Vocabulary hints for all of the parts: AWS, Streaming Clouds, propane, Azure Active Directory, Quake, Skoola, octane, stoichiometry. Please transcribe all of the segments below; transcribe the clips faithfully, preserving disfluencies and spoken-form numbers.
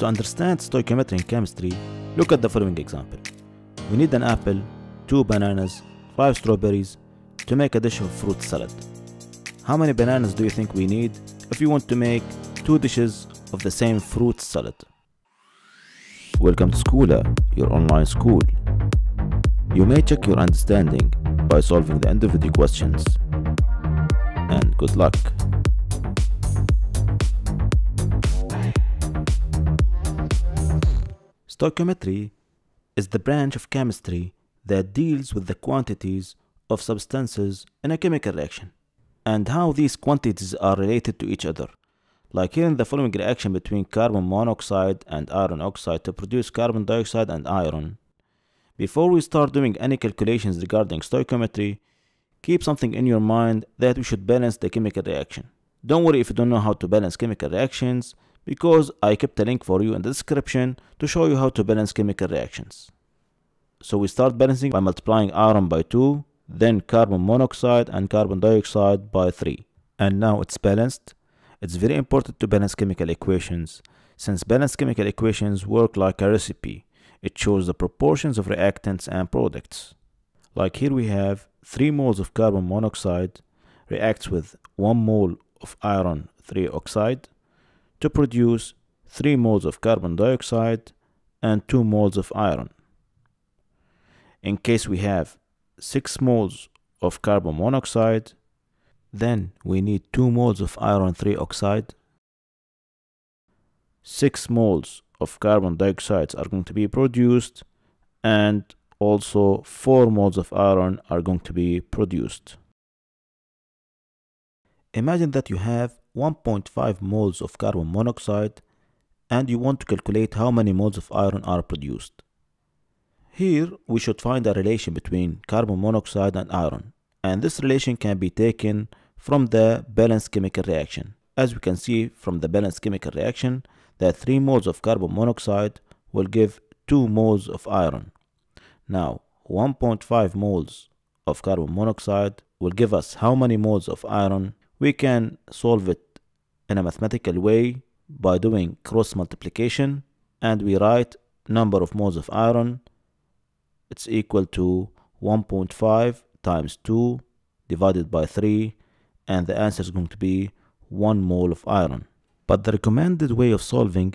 To understand stoichiometry in chemistry, look at the following example. We need an apple, two bananas, five strawberries to make a dish of fruit salad. How many bananas do you think we need if you want to make two dishes of the same fruit salad? Welcome to Skoola, your online school. You may check your understanding by solving the end of the questions. And good luck. Stoichiometry is the branch of chemistry that deals with the quantities of substances in a chemical reaction and how these quantities are related to each other. Like here in the following reaction between carbon monoxide and iron oxide to produce carbon dioxide and iron. Before we start doing any calculations regarding stoichiometry, keep something in your mind that we should balance the chemical reaction. Don't worry if you don't know how to balance chemical reactions, because I kept a link for you in the description to show you how to balance chemical reactions. So we start balancing by multiplying iron by two, then carbon monoxide and carbon dioxide by three. And now it's balanced. It's very important to balance chemical equations, since balanced chemical equations work like a recipe. It shows the proportions of reactants and products. Like here we have three moles of carbon monoxide reacts with one mole of iron three oxide. To produce three moles of carbon dioxide and two moles of iron. In case we have six moles of carbon monoxide, then we need two moles of iron three oxide. Six moles of carbon dioxide are going to be produced, and also four moles of iron are going to be produced. Imagine that you have one point five moles of carbon monoxide and you want to calculate how many moles of iron are produced. Here we should find a relation between carbon monoxide and iron, and this relation can be taken from the balanced chemical reaction. As we can see from the balanced chemical reaction that three moles of carbon monoxide will give two moles of iron. Now one point five moles of carbon monoxide will give us how many moles of iron? We can solve it in a mathematical way by doing cross multiplication, and we write number of moles of iron, it's equal to one point five times two divided by three, and the answer is going to be one mole of iron. But the recommended way of solving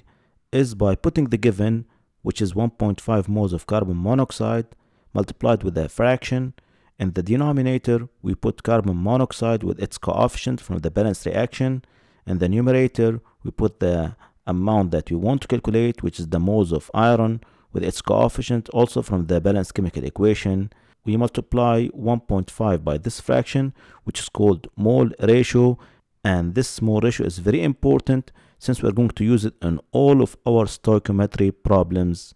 is by putting the given, which is one point five moles of carbon monoxide, multiplied with a fraction. In the denominator, we put carbon monoxide with its coefficient from the balanced reaction. In the numerator, we put the amount that we want to calculate, which is the moles of iron, with its coefficient also from the balanced chemical equation. We multiply one point five by this fraction, which is called mole ratio. And this mole ratio is very important since we're going to use it in all of our stoichiometry problems.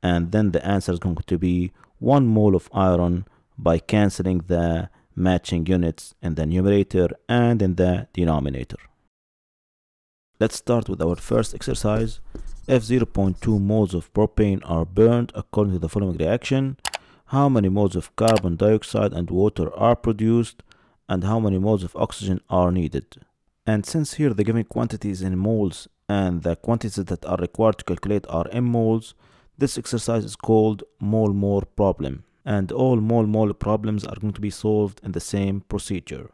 And then the answer is going to be one mole of iron, by cancelling the matching units in the numerator and in the denominator. Let's start with our first exercise. If zero point two moles of propane are burned according to the following reaction, how many moles of carbon dioxide and water are produced, and how many moles of oxygen are needed? And since here the given quantity is in moles and the quantities that are required to calculate are in moles, this exercise is called mole-mole problem. And all mole-mole problems are going to be solved in the same procedure.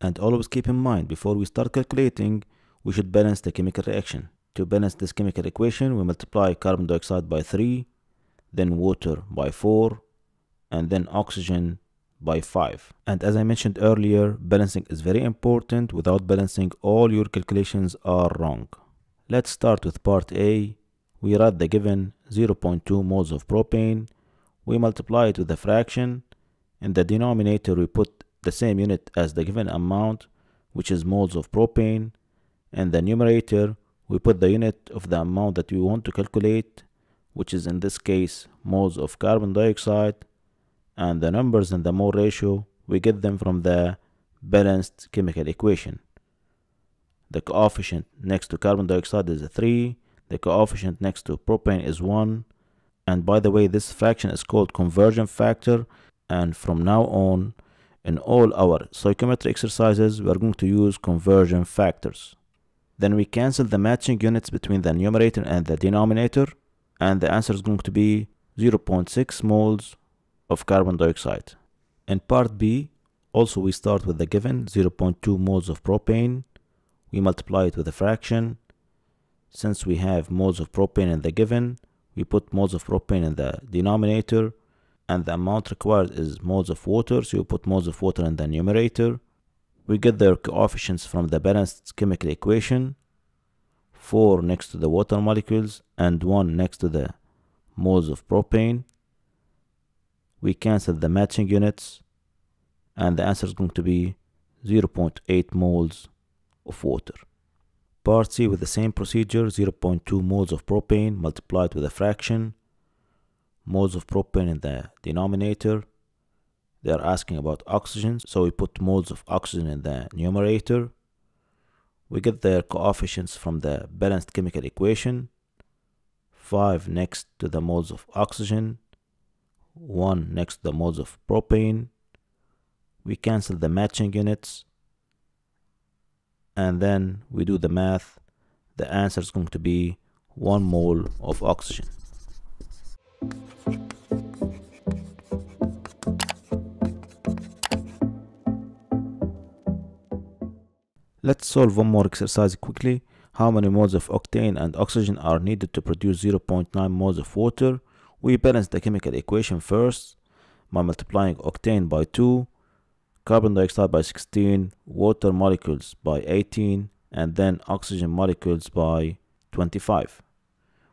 And always keep in mind, before we start calculating, we should balance the chemical reaction. To balance this chemical equation, we multiply carbon dioxide by three, then water by four, and then oxygen by five. And as I mentioned earlier, balancing is very important. Without balancing, all your calculations are wrong. Let's start with part A. We write the given zero point two moles of propane. We multiply it with a fraction. In the denominator, we put the same unit as the given amount, which is moles of propane. In the numerator, we put the unit of the amount that we want to calculate, which is in this case moles of carbon dioxide. And the numbers in the mole ratio, we get them from the balanced chemical equation. The coefficient next to carbon dioxide is three. The coefficient next to propane is one. And by the way, this fraction is called conversion factor. And from now on, in all our stoichiometry exercises, we are going to use conversion factors. Then we cancel the matching units between the numerator and the denominator, and the answer is going to be zero point six moles of carbon dioxide. In part B, also we start with the given zero point two moles of propane. We multiply it with a fraction. Since we have moles of propane in the given, we put moles of propane in the denominator, and the amount required is moles of water, so you put moles of water in the numerator. We get their coefficients from the balanced chemical equation, four next to the water molecules and one next to the moles of propane. We cancel the matching units, and the answer is going to be zero point eight moles of water. Part C with the same procedure, zero point two moles of propane multiplied with a fraction, moles of propane in the denominator. They are asking about oxygen, so we put moles of oxygen in the numerator. We get their coefficients from the balanced chemical equation, five next to the moles of oxygen, one next to the moles of propane. We cancel the matching units, and then we do the math. The answer is going to be one mole of oxygen. Let's solve one more exercise quickly. How many moles of octane and oxygen are needed to produce zero point nine moles of water? We balance the chemical equation first by multiplying octane by two, carbon dioxide by sixteen, water molecules by eighteen, and then oxygen molecules by twenty-five.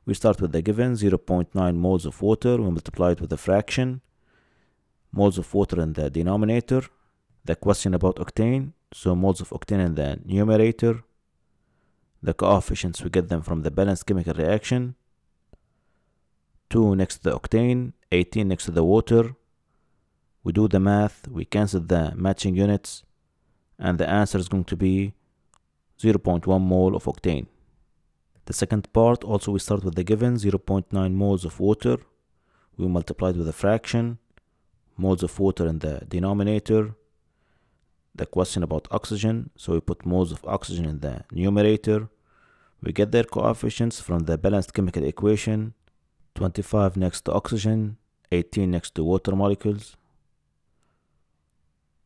We start with the given zero point nine moles of water. We multiply it with a fraction, moles of water in the denominator. The question about octane, so moles of octane in the numerator. The coefficients, we get them from the balanced chemical reaction, two next to the octane, eighteen next to the water. We do the math, we cancel the matching units, and the answer is going to be zero point one mole of octane. The second part, also we start with the given zero point nine moles of water. We multiply it with a fraction, moles of water in the denominator. The question about oxygen, so we put moles of oxygen in the numerator. We get their coefficients from the balanced chemical equation, twenty-five next to oxygen, eighteen next to water molecules.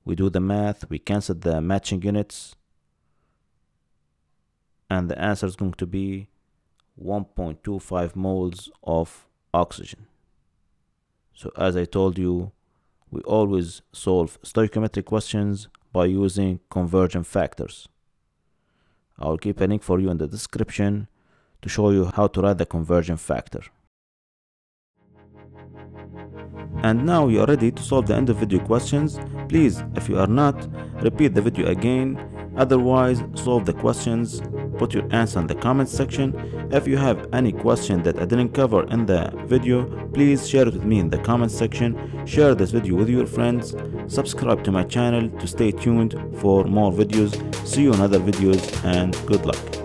We do the math, we cancel the matching units, and the answer is going to be one point two five moles of oxygen. So as I told you, we always solve stoichiometric questions by using convergent factors. I'll keep a link for you in the description to show you how to write the convergent factor. And now you are ready to solve the end of video questions. Please, if you are not, repeat the video again. Otherwise, solve the questions, put your answer in the comment section. If you have any question that I didn't cover in the video, please share it with me in the comment section. Share this video with your friends. Subscribe to my channel to stay tuned for more videos. See you in other videos, and good luck.